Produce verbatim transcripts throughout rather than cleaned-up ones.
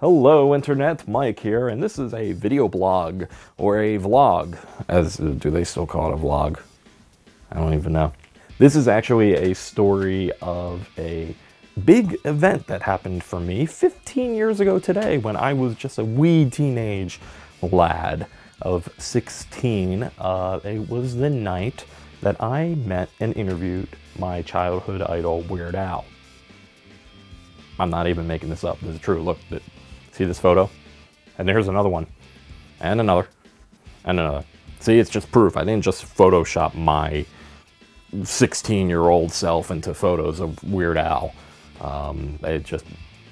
Hello Internet, Mike here, and this is a video blog, or a vlog, as do they still call it a vlog? I don't even know. This is actually a story of a big event that happened for me fifteen years ago today when I was just a wee teenage lad of sixteen. Uh, it was the night that I met and interviewed my childhood idol, Weird Al. I'm not even making this up, this is true, look. See this photo? And there's another one. And another. And another. See, it's just proof. I didn't just Photoshop my sixteen-year-old self into photos of Weird Al. Um, it just,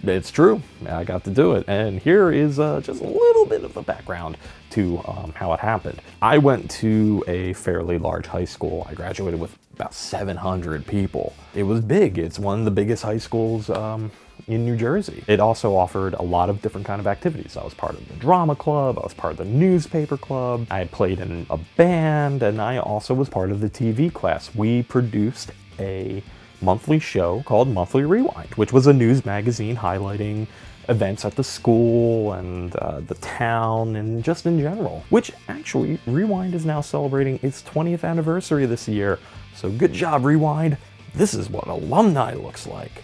it's true. I got to do it. And here is uh, just a little bit of a background to um, how it happened. I went to a fairly large high school. I graduated with about seven hundred people. It was big. It's one of the biggest high schools um, in New Jersey. It also offered a lot of different kind of activities. I was part of the drama club, I was part of the newspaper club, I played in a band, and I also was part of the T V class. We produced a monthly show called Monthly Rewind, which was a news magazine highlighting events at the school and uh, the town and just in general, which actually Rewind is now celebrating its twentieth anniversary this year. So good job, Rewind. This is what alumni looks like.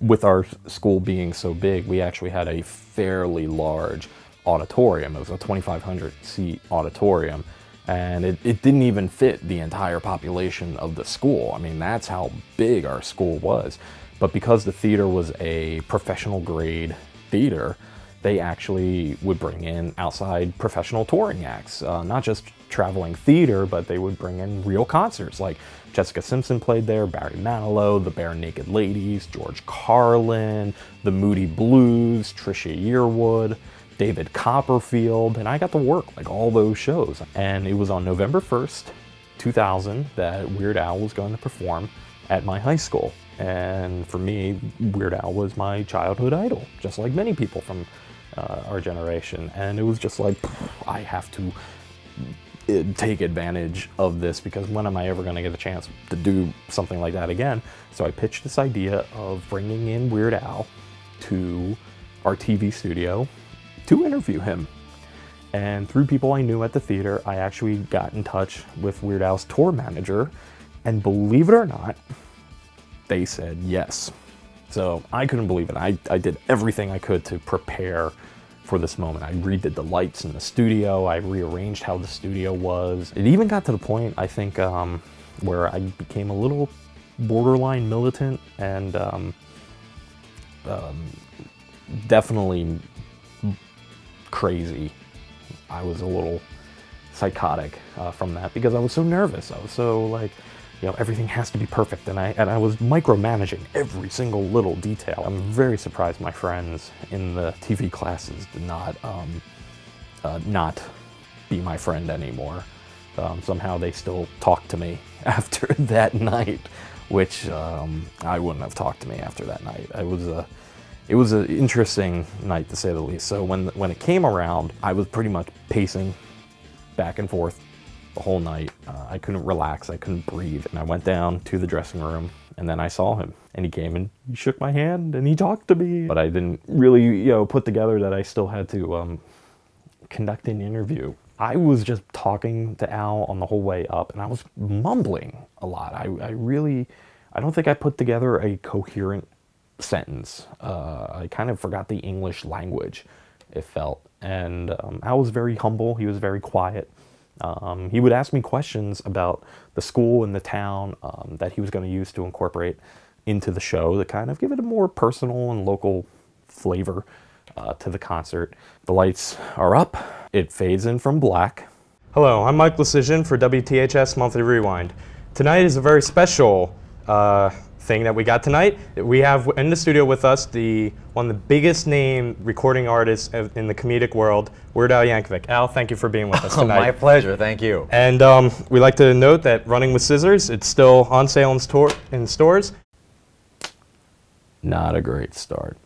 With our school being so big, we actually had a fairly large auditorium. It was a twenty-five hundred seat auditorium, and it, it didn't even fit the entire population of the school. I mean, that's how big our school was. But because the theater was a professional grade theater, they actually would bring in outside professional touring acts, uh, not just traveling theater, but they would bring in real concerts. Like Jessica Simpson played there, Barry Manilow, the Bare Naked Ladies, George Carlin, the Moody Blues, Trisha Yearwood, David Copperfield, and I got to work like all those shows. And it was on November first, two thousand, that Weird Al was going to perform at my high school. And for me, Weird Al was my childhood idol, just like many people from uh, our generation. And it was just like, I have to take advantage of this, because when am I ever going to get a chance to do something like that again? So I pitched this idea of bringing in Weird Al to our T V studio to interview him. And through people I knew at the theater, I actually got in touch with Weird Al's tour manager, and believe it or not, they said yes. So I couldn't believe it. I, I did everything I could to prepare for this moment. I redid the lights in the studio. I rearranged how the studio was. It even got to the point, I think, um, where I became a little borderline militant and um, um, definitely crazy. I was a little psychotic uh, from that, because I was so nervous. I was so like, you know, everything has to be perfect, and I and I was micromanaging every single little detail. I'm very surprised my friends in the T V classes did not um, uh, not be my friend anymore. Um, somehow they still talked to me after that night, which um, I wouldn't have talked to me after that night. I was a it was an interesting night, to say the least. So when when it came around, I was pretty much pacing back and forth the whole night. Uh, I couldn't relax, I couldn't breathe. And I went down to the dressing room, and then I saw him. And he came and he shook my hand and he talked to me. But I didn't really, you know, put together that I still had to um, conduct an interview. I was just talking to Al on the whole way up, and I was mumbling a lot. I, I really, I don't think I put together a coherent sentence. Uh, I kind of forgot the English language, it felt. And um, Al was very humble, he was very quiet. Um, he would ask me questions about the school and the town um, that he was going to use to incorporate into the show to kind of give it a more personal and local flavor uh, to the concert. The lights are up. It fades in from black. Hello, I'm Mike Lecision for W T H S Monthly Rewind. Tonight is a very special uh, thing that we got tonight. We have in the studio with us the one of the biggest name recording artists in the comedic world, Weird Al Yankovic. Al, thank you for being with us tonight. My pleasure, thank you. And um, we like to note that Running With Scissors, it's still on sale in, store, in stores. Not a great start.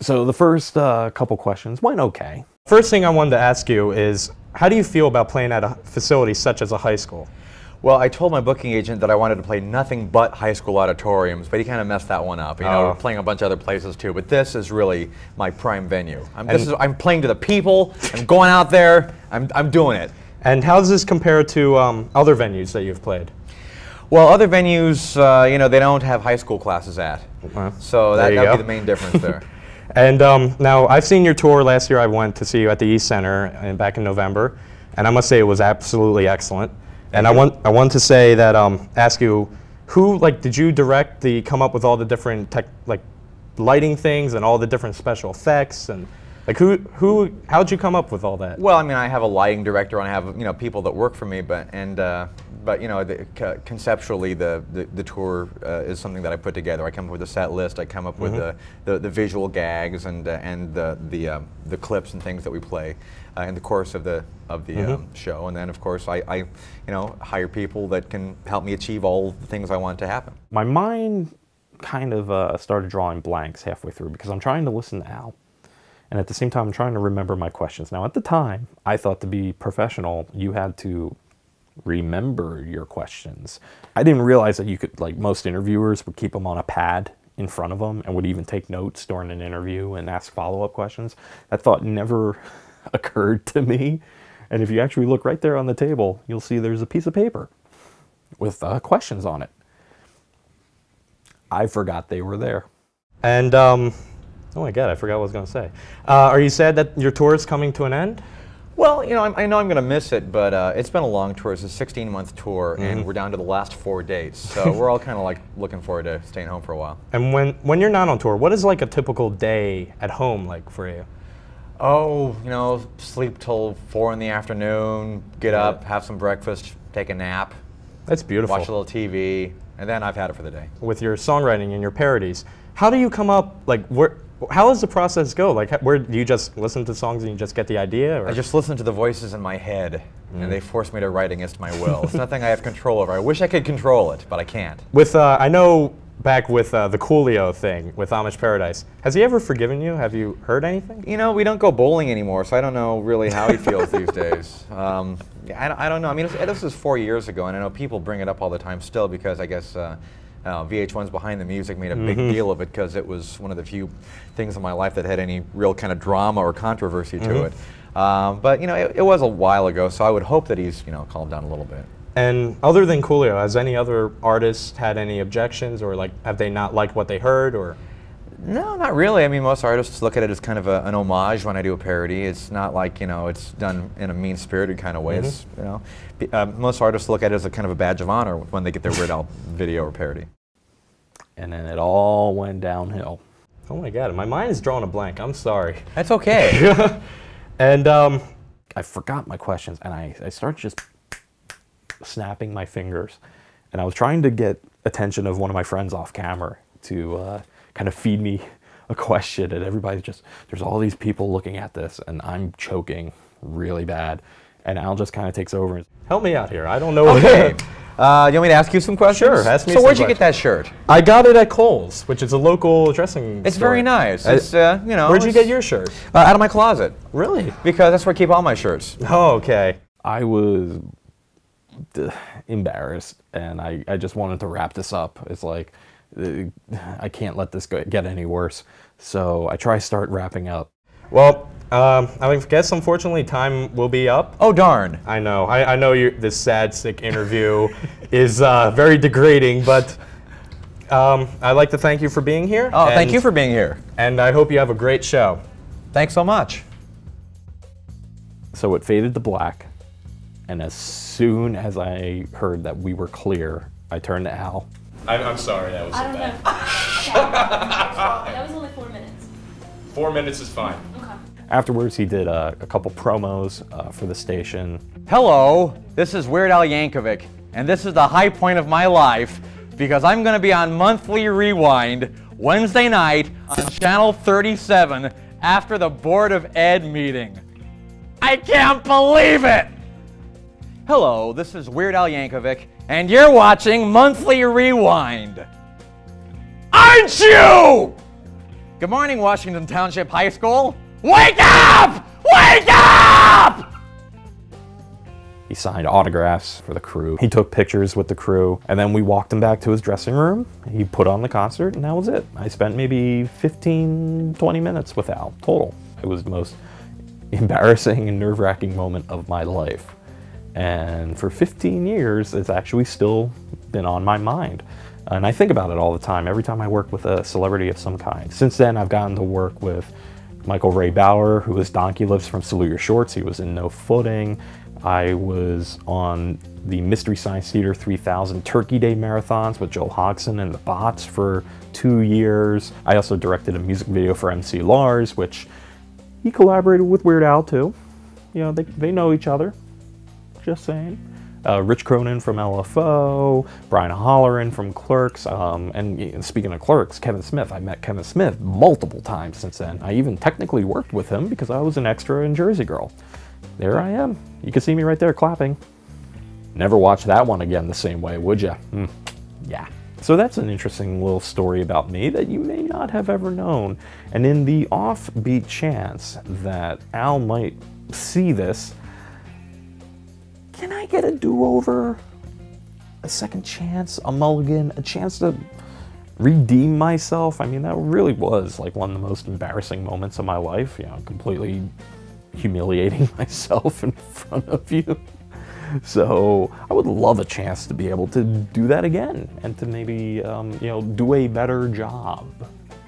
So the first uh, couple questions went okay. First thing I wanted to ask you is, how do you feel about playing at a facility such as a high school? Well, I told my booking agent that I wanted to play nothing but high school auditoriums, but he kind of messed that one up. You know, oh. we're playing a bunch of other places too, but this is really my prime venue. I'm, this is, I'm playing to the people, I'm going out there, I'm, I'm doing it. And how does this compare to um, other venues that you've played? Well, other venues, uh, you know, they don't have high school classes at. Well, so that would be the main difference there. And um, now, I've seen your tour. Last year I went to see you at the East Center and back in November, and I must say it was absolutely excellent. And I want, I want to say that, um, ask you, who, like, did you direct the, come up with all the different, tech, like, lighting things and all the different special effects and... Like who, who, how'd you come up with all that? Well, I mean, I have a lighting director, and I have, you know, people that work for me, but, and, uh, but you know, the, c conceptually, the, the, the tour uh, is something that I put together. I come up with a set list, I come up mm-hmm. with the, the, the visual gags and, uh, and the, the, um, the clips and things that we play uh, in the course of the, of the mm-hmm. um, show. And then, of course, I, I, you know, hire people that can help me achieve all the things I want to happen. My mind kind of uh, started drawing blanks halfway through because I'm trying to listen to Al. And at the same time, I'm trying to remember my questions. Now, at the time, I thought to be professional, you had to remember your questions. I didn't realize that you could, like most interviewers, would keep them on a pad in front of them and would even take notes during an interview and ask follow-up questions. That thought never occurred to me. And if you actually look right there on the table, you'll see there's a piece of paper with uh, questions on it. I forgot they were there. And, um... oh my God, I forgot what I was going to say. Uh, are you sad that your tour is coming to an end? Well, you know, I'm, I know I'm going to miss it, but uh, it's been a long tour. It's a sixteen month tour, mm-hmm. and we're down to the last four dates. So we're all kind of like looking forward to staying home for a while. And when, when you're not on tour, what is like a typical day at home like for you? Oh, you know, sleep till four in the afternoon, get yeah. up, have some breakfast, take a nap. That's beautiful. Watch a little T V, and then I've had it for the day. With your songwriting and your parodies, how do you come up, like, where? How does the process go? Like, where do you just listen to songs and you just get the idea? Or? I just listen to the voices in my head, mm. and they force me to write against my will. It's nothing I have control over. I wish I could control it, but I can't. With uh, I know back with uh, the Coolio thing with Amish Paradise. Has he ever forgiven you? Have you heard anything? You know, we don't go bowling anymore, so I don't know really how he feels these days. Um, I, I don't know. I mean, it's, this was four years ago, and I know people bring it up all the time still because I guess. Uh, Uh, V H one's Behind the Music made a big mm-hmm. deal of it because it was one of the few things in my life that had any real kind of drama or controversy mm-hmm. to it. Um, but, you know, it, it was a while ago, so I would hope that he's, you know, calmed down a little bit. And other than Coolio, has any other artists had any objections or, like, have they not liked what they heard or...? No, not really. I mean, most artists look at it as kind of a, an homage when I do a parody. It's not like, you know, it's done in a mean-spirited kind of way. Mm-hmm. It's, you know, uh, most artists look at it as a kind of a badge of honor when they get their Weird Al video or parody. And then it all went downhill. Oh my God, my mind is drawing a blank. I'm sorry. That's okay. And um, I forgot my questions, and I, I started just snapping my fingers. And I was trying to get attention of one of my friends off camera to... Uh, kind of feed me a question, and everybody's just, there's all these people looking at this, and I'm choking really bad, and Al just kind of takes over. Help me out here, I don't know. Okay, uh, you want me to ask you some questions? Sure, ask me some questions. So where'd you get that shirt? I got it at Kohl's, which is a local dressing It's store. Very nice. It's, uh, you know. Where'd you get your shirt? Uh, out of my closet. Really? Because that's where I keep all my shirts. Oh, okay. I was embarrassed, and I, I just wanted to wrap this up. It's like, I can't let this go, get any worse, so I try to start wrapping up. Well, um, I guess unfortunately time will be up. Oh darn! I know. I, I know you're, this sad, sick interview is uh, very degrading, but um, I'd like to thank you for being here. Oh, and, thank you for being here. And I hope you have a great show. Thanks so much. So it faded to black, and as soon as I heard that we were clear, I turned to Al. I'm, I'm sorry, that was so bad. I don't know. That was only four minutes. Four minutes is fine. Okay. Afterwards, he did uh, a couple promos uh, for the station. Hello, this is Weird Al Yankovic, and this is the high point of my life because I'm going to be on Monthly Rewind Wednesday night on Channel thirty-seven after the Board of Ed meeting. I can't believe it! Hello, this is Weird Al Yankovic, and you're watching Monthly Rewind. Aren't you? Good morning, Washington Township High School. Wake up! Wake up! He signed autographs for the crew. He took pictures with the crew, and then we walked him back to his dressing room. He put on the concert, and that was it. I spent maybe fifteen, twenty minutes with Al total. It was the most embarrassing and nerve-wracking moment of my life. And for fifteen years, it's actually still been on my mind. And I think about it all the time, every time I work with a celebrity of some kind. Since then, I've gotten to work with Michael Ray Bauer, who was Donkey Lips from Salute Your Shorts. He was in No Footing. I was on the Mystery Science Theater three thousand Turkey Day marathons with Joel Hodgson and the Bots for two years. I also directed a music video for M C Lars, which he collaborated with Weird Al too. You know, they, they know each other, just saying. Uh, Rich Cronin from L F O, Brian Holleran from Clerks, um, and, and speaking of Clerks, Kevin Smith. I met Kevin Smith multiple times since then. I even technically worked with him because I was an extra in Jersey Girl. There I am. You can see me right there clapping. Never watch that one again the same way, would ya? Mm. Yeah. So that's an interesting little story about me that you may not have ever known. And in the offbeat chance that Al might see this, can I get a do-over, a second chance, a mulligan, a chance to redeem myself? I mean, that really was like one of the most embarrassing moments of my life, you know, completely humiliating myself in front of you. So I would love a chance to be able to do that again and to maybe, um, you know, do a better job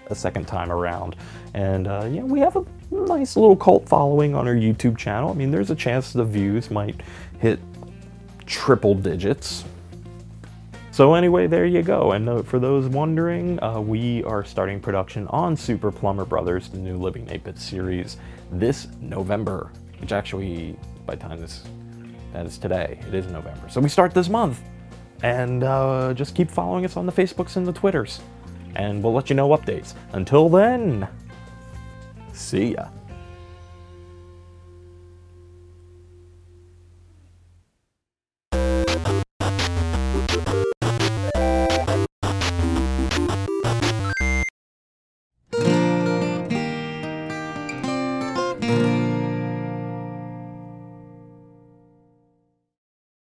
a second time around. And, uh, you know, we have a nice little cult following on our YouTube channel. I mean, there's a chance the views might hit triple digits. So anyway, there you go. And uh, for those wondering, uh, we are starting production on Super Plumber Brothers, the new Living in eight-Bits series, this November, which actually, by the time this, that is today, it is November. So we start this month, and uh, just keep following us on the Facebooks and the Twitters, and we'll let you know updates. Until then, see ya.